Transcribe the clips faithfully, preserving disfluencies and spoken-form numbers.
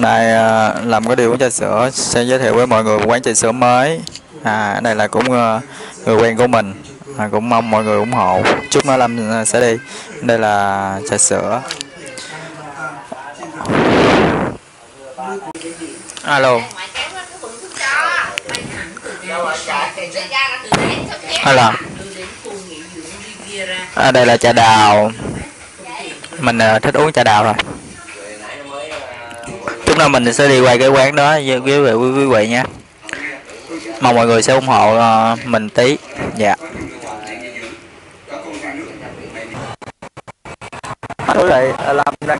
Đợt này làm cái điều của trà sữa sẽ giới thiệu với mọi người một quán trà sữa mới. À, đây là cũng người quen của mình, à, cũng mong mọi người ủng hộ. Chúc nó làm sẽ đi. Đây là trà sữa. Alo. Alo. À, đây là trà đào. Mình thích uống trà đào rồi. Chúng ta mình sẽ đi quay cái quán đó với quý vị, quý vị nha. Mong mọi người sẽ ủng hộ mình tí. Dạ. Quý vị, Lâm đang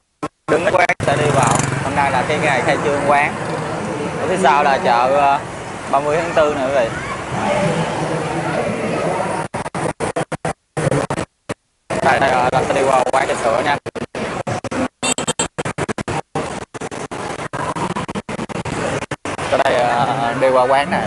đứng quán sẽ đi vào. Hôm nay là cái ngày khai trương quán. Ở phía sau là chợ ba mươi tháng tư nè quý vị. Đây là Lâm sẽ đi vào quán trà sữa nha. Đi qua quán này.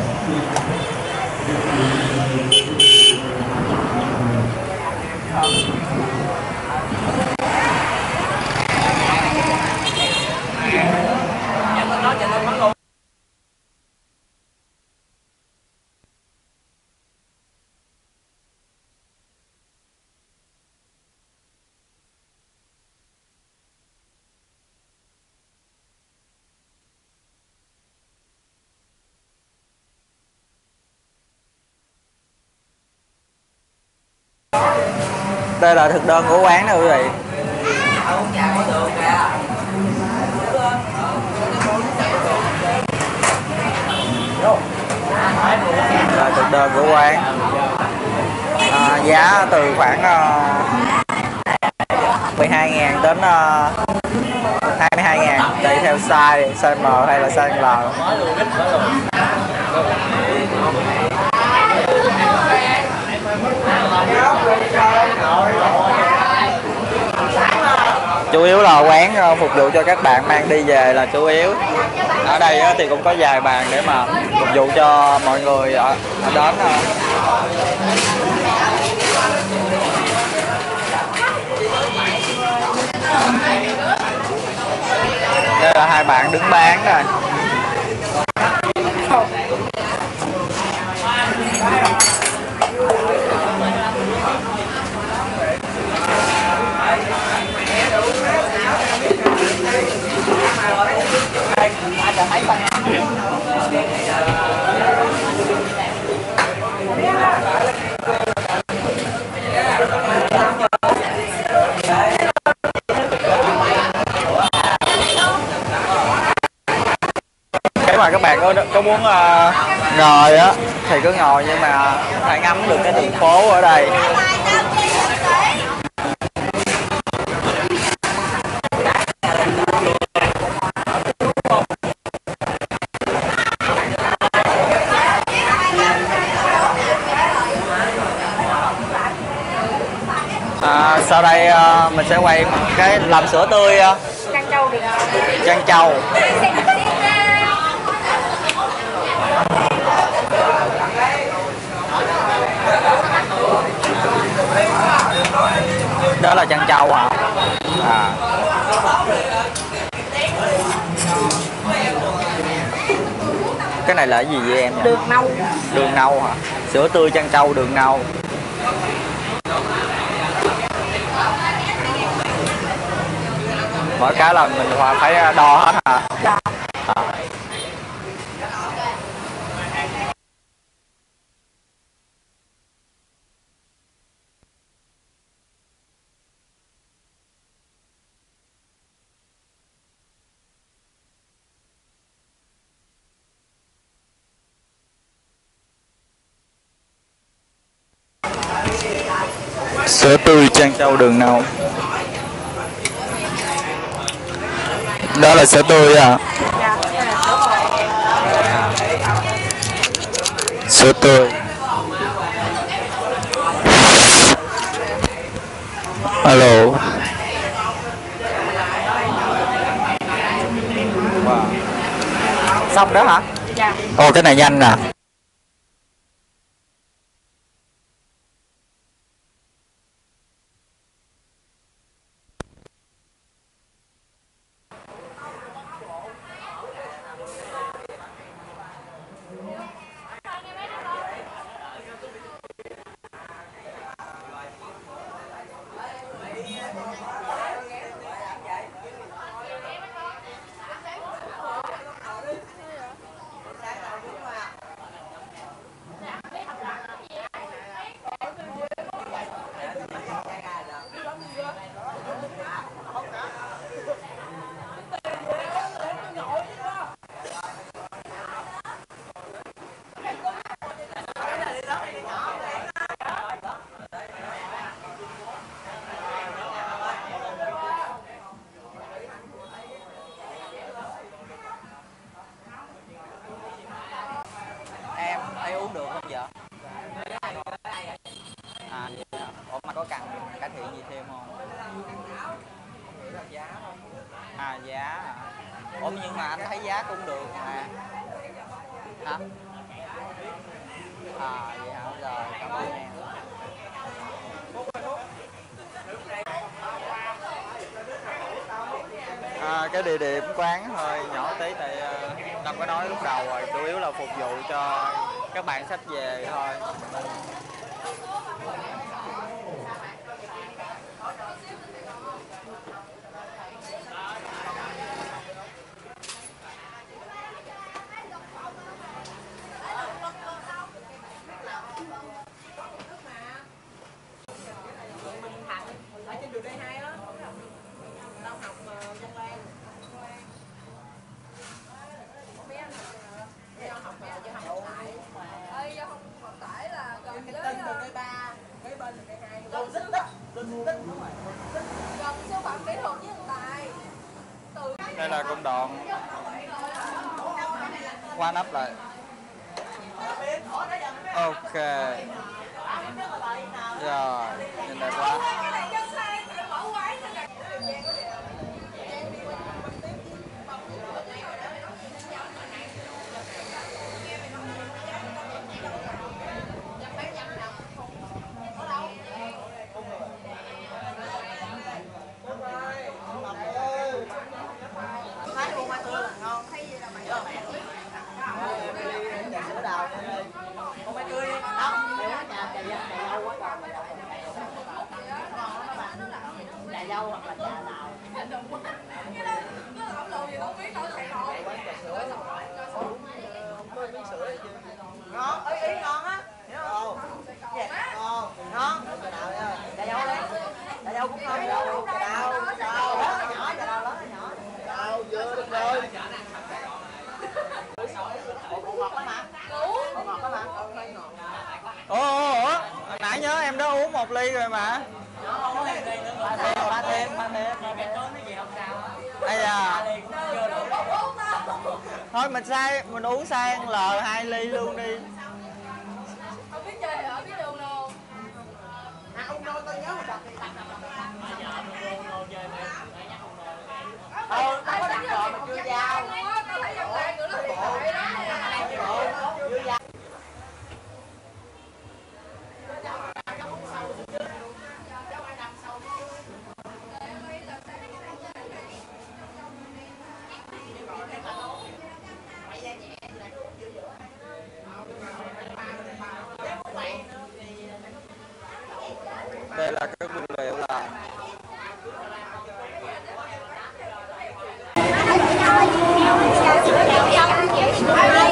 Đây là thực đơn của quán nè quý vị. Là thực đơn của quán. À, giá từ khoảng uh, mười hai ngàn đến uh, hai mươi hai ngàn tùy theo size, size M hay là size L. Chủ yếu là quán phục vụ cho các bạn mang đi về là chủ yếu. Ở đây thì cũng có vài bàn để mà phục vụ cho mọi người ở đến. Đây là hai bạn đứng bán rồi. Nếu mà các bạn có, có muốn uh, ngồi á thì cứ ngồi, nhưng mà phải ngắm được cái đường phố ở đây. À, sau đây uh, mình sẽ quay cái làm sữa tươi uh. Trân Châu được. Trân Châu. Đó là Trân Châu hả? À. Cái này là cái gì vậy em nhỉ? Đường nâu. Đường nâu hả? Sữa tươi Trân Châu đường nâu. Mỗi cái là mình phải đo hết hả? À. Sữa tươi Trân Châu đường nâu. Đó là sữa tươi à? Sữa tươi. Alo. Xong đó hả? Ồ, cái này nhanh nè. À. ấy uống được không vợ? À, vậy hả? Ủa mà có cần cải thiện gì thêm không? À giá hả? Ủa nhưng mà anh thấy giá cũng được mà. Hả? À vậy hả? Rồi, cảm ơn em. À, cái địa điểm quán hơi nhỏ tí tại Lâm có nói lúc đầu rồi, chủ yếu là phục vụ cho các bạn sách về thôi. Đây là công đoạn qua nắp lại. Ok. Rồi, nhìn đẹp quá. Một ly rồi mà. Ba thêm, ba thêm. Bây giờ thôi mình sai, mình uống sang lờ hai ly luôn đi. Không biết chơi ở biết đường đâu. À ông nội tôi nhớ một đợt thì đặt tao có đặt rồi mà chưa giao. Tao thấy dòng vàng nữa nó chưa giao. Đây là các nguyên liệu là Hãy subscribe cho kênh Ghiền Mì Gõ để không bỏ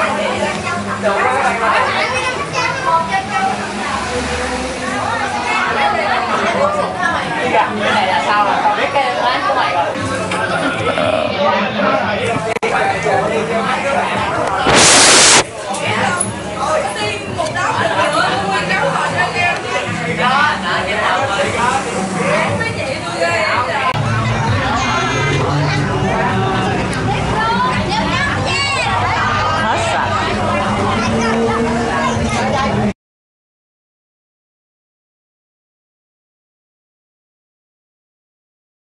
lỡ những video hấp dẫn.